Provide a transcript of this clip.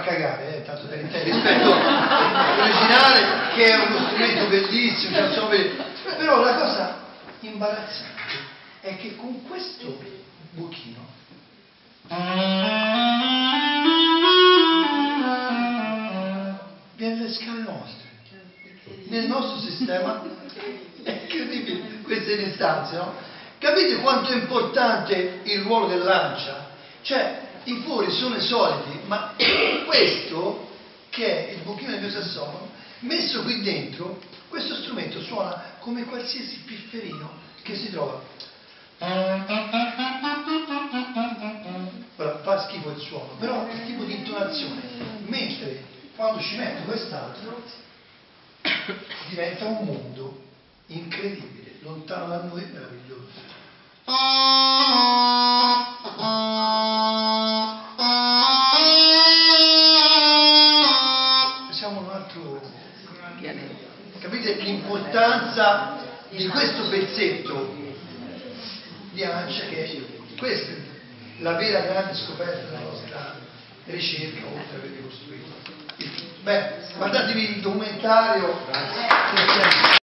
far cagare, tanto per intero, rispetto all'originale, che è uno strumento bellissimo, però la cosa imbarazzante è che con questo buchino viene le scale nostre, nel nostro sistema è incredibile queste distanze, no? Capite quanto è importante il ruolo dell'ancia? Cioè, i fori sono solidi, ma questo, che è il buchino del mio sassofono, messo qui dentro, questo strumento suona come qualsiasi pifferino che si trova. Ora, fa schifo il suono, però è il tipo di intonazione, mentre quando ci metto quest'altro diventa un mondo incredibile, lontano da noi, meraviglioso. Capite l'importanza di questo pezzetto di ancia, che è questa la vera grande scoperta della nostra ricerca, oltre a aver ricostruito. Beh, guardatevi il documentario.